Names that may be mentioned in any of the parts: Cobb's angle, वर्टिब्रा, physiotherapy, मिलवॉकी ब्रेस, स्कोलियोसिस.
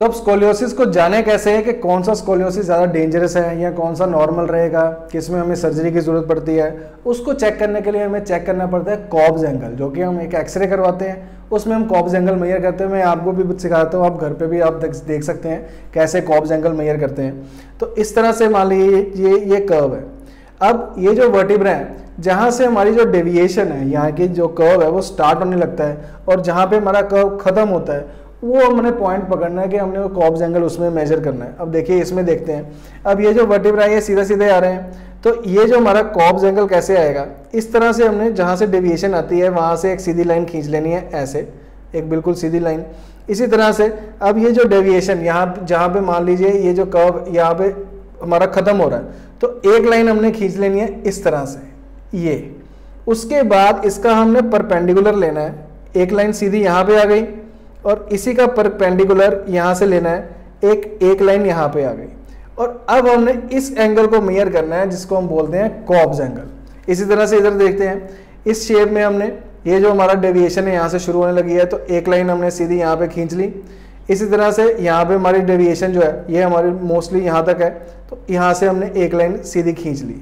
तो अब स्कोलियोसिस को जाने कैसे है कि कौन सा स्कोलियोसिस ज़्यादा डेंजरस है या कौन सा नॉर्मल रहेगा, किसमें हमें सर्जरी की ज़रूरत पड़ती है, उसको चेक करने के लिए हमें चेक करना पड़ता है कॉब्स एंगल, जो कि हम एक एक्सरे करवाते हैं उसमें हम कॉब्स एंगल मेजर करते हैं। मैं आपको भी सिखाता हूँ, आप घर पे भी आप देख सकते हैं कैसे कॉब्स एंगल मेजर करते हैं। तो इस तरह से मान लीजिए ये कर्व है। अब ये जो वर्टिब्रा है जहाँ से हमारी जो डेविएशन है, यहाँ की जो कर्व है वो स्टार्ट होने लगता है और जहाँ पे हमारा कर्व खत्म होता है वो हमने पॉइंट पकड़ना है कि हमने वो कॉब्स एंगल उसमें मेजर करना है। अब देखिए इसमें देखते हैं, अब ये जो वर्टिब्रा ये सीधा सीधे आ रहे हैं, तो ये जो हमारा कॉब्स एंगल कैसे आएगा, इस तरह से हमने जहाँ से डेविएशन आती है वहाँ से एक सीधी लाइन खींच लेनी है, ऐसे एक बिल्कुल सीधी लाइन। इसी तरह से अब ये जो डेविएशन यहाँ जहाँ पे मान लीजिए ये जो कर्व यहाँ पे हमारा ख़त्म हो रहा है तो एक लाइन हमने खींच लेनी है इस तरह से ये। उसके बाद इसका हमने परपेंडिकुलर लेना है, एक लाइन सीधी यहाँ पे आ गई और इसी का परपेंडिकुलर यहाँ से लेना है, एक लाइन यहाँ पे आ गई। और अब हमने इस एंगल को मेजर करना है जिसको हम बोलते हैं कॉब्स एंगल। इसी तरह से इधर देखते हैं, इस शेप में हमने ये जो हमारा डेविएशन है यहाँ से शुरू होने लगी है तो एक लाइन हमने सीधी यहाँ पे खींच ली। इसी तरह से यहाँ पे हमारी डेविएशन जो है ये हमारी मोस्टली यहाँ तक है तो यहाँ से हमने एक लाइन सीधी खींच ली।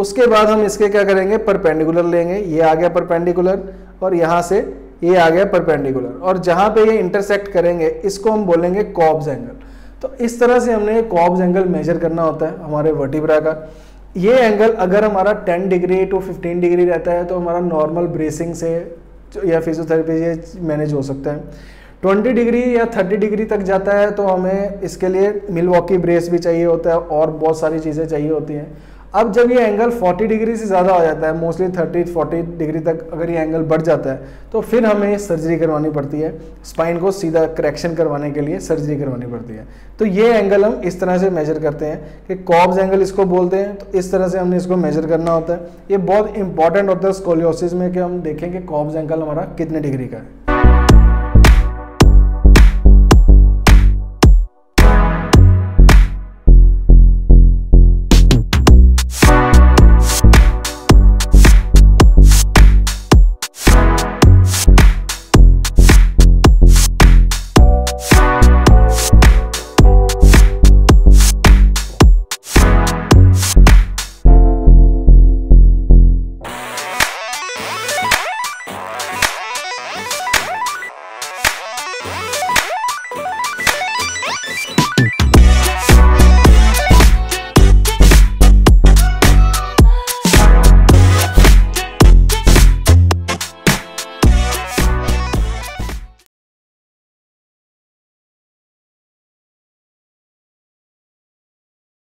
उसके बाद हम इसके क्या करेंगे, परपेंडिकुलर लेंगे, ये आ गया परपेंडिकुलर और यहाँ से ये आ गया परपेंडिकुलर और जहाँ पे ये इंटरसेक्ट करेंगे इसको हम बोलेंगे कॉब्स एंगल। तो इस तरह से हमने कॉब्स एंगल मेजर करना होता है हमारे वर्टिब्रा का। ये एंगल अगर हमारा 10 डिग्री टू 15 डिग्री रहता है तो हमारा नॉर्मल ब्रेसिंग से या फिजियोथेरेपी से मैनेज हो सकता है। 20 डिग्री या 30 डिग्री तक जाता है तो हमें इसके लिए मिलवॉकी ब्रेस भी चाहिए होता है और बहुत सारी चीज़ें चाहिए होती हैं। अब जब ये एंगल 40 डिग्री से ज़्यादा हो जाता है, मोस्टली 30-40 डिग्री तक अगर ये एंगल बढ़ जाता है तो फिर हमें सर्जरी करवानी पड़ती है, स्पाइन को सीधा करेक्शन करवाने के लिए सर्जरी करवानी पड़ती है। तो ये एंगल हम इस तरह से मेजर करते हैं कि कॉब्स एंगल इसको बोलते हैं। तो इस तरह से हमने इसको मेजर करना होता है। ये बहुत इंपॉर्टेंट होता है स्कोलियोसिस में कि हम देखें कि कॉब्स एंगल हमारा कितने डिग्री का है।